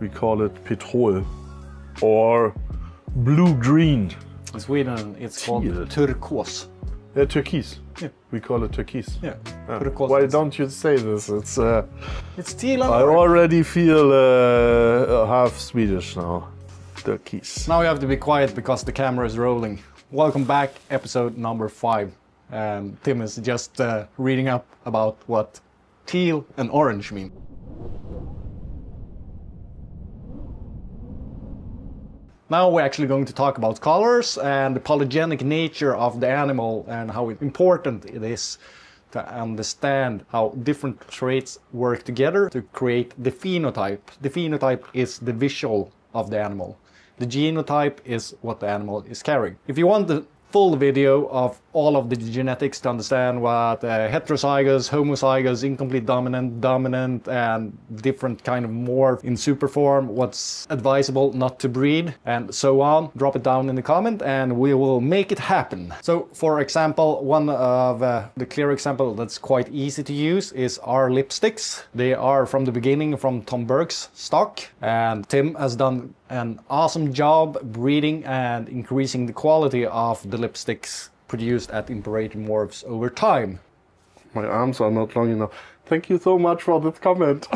We call it petrol or blue-green. In Sweden it's called turquoise. Yeah, turquoise. Yeah. We call it turquoise. Yeah. Turquoise. Why don't you say this? It's teal. I already feel half Swedish now. Turquoise. Now you have to be quiet because the camera is rolling. Welcome back, episode number 5. And Tim is just reading up about what teal and orange mean. Now we're actually going to talk about colors and the polygenic nature of the animal and how important it is to understand how different traits work together to create the phenotype. The phenotype is the visual of the animal. The genotype is what the animal is carrying. If you want the full video of all of the genetics to understand what heterozygous, homozygous, incomplete dominant, dominant and different kind of morph in super form, what's advisable not to breed and so on, drop it down in the comment and we will make it happen. So for example, one of the clear example that's quite easy to use is our lipsticks. They are from the beginning from Tom Burke's stock, and Tim has done an awesome job breeding and increasing the quality of the lipsticks produced at Imperator Morphs over time. My arms are not long enough. Thank you so much for this comment.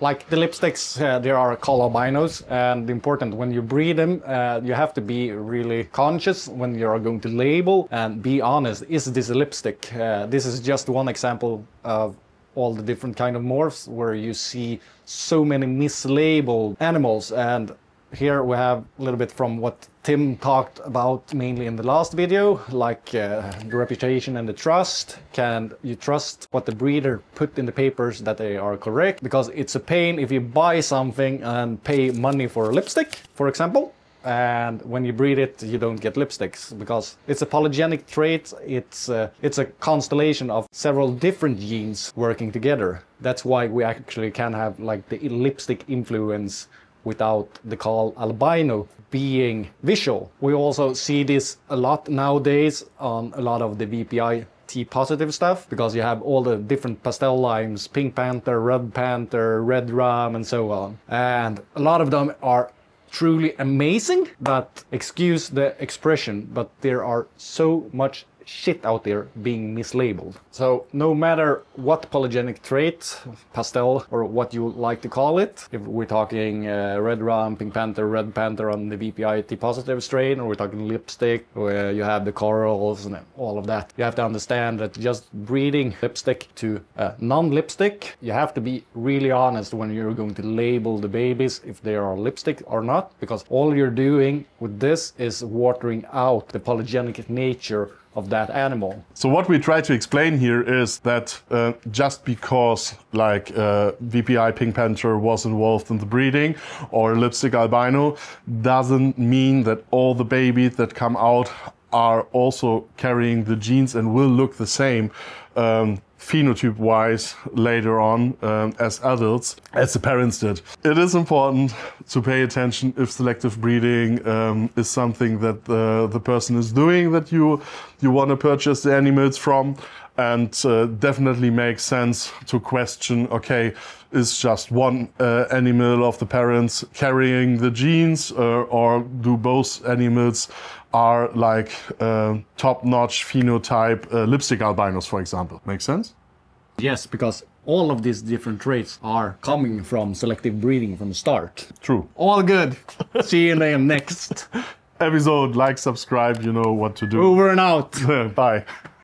Like the lipsticks, there are color albinos, and important when you breed them, you have to be really conscious when you are going to label and be honest. Is this a lipstick? This is just one example of all the different kind of morphs where you see so many mislabeled animals. And here we have a little bit from what Tim talked about mainly in the last video, like the reputation and the trust. Can you trust what the breeder put in the papers that they are correct? Because it's a pain if you buy something and pay money for a lipstick, for example. And when you breed it, you don't get lipsticks because it's a polygenic trait. It's a constellation of several different genes working together. That's why we actually can have like the lipstick influence without the call albino being visual. We also see this a lot nowadays on a lot of the VPI T-positive stuff, because you have all the different pastel lines, Pink Panther, Red Rum and so on. And a lot of them are truly amazing, but excuse the expression, but there are so much shit out there being mislabeled. So no matter what polygenic trait, pastel or what you like to call it, if we're talking Red Rum, Pink Panther, Red Panther on the VPI T-positive strain, or we're talking lipstick where you have the corals and all of that, you have to understand that just breeding lipstick to non-lipstick, you have to be really honest when you're going to label the babies if they are lipstick or not, because all you're doing with this is watering out the polygenic nature of that animal. So what we try to explain here is that just because like VPI Pink Panther was involved in the breeding or Lipstick Albino doesn't mean that all the babies that come out are also carrying the genes and will look the same phenotype-wise later on as adults, as the parents did. It is important to pay attention if selective breeding is something that the person is doing that you want to purchase the animals from, and definitely makes sense to question, okay, is just one animal of the parents carrying the genes, or do both animals are like top-notch phenotype lipstick albinos, for example. Make sense? Yes, because all of these different traits are coming from selective breeding from the start. True. All good. See you in the next episode. Like, subscribe, you know what to do. Over and out. Bye.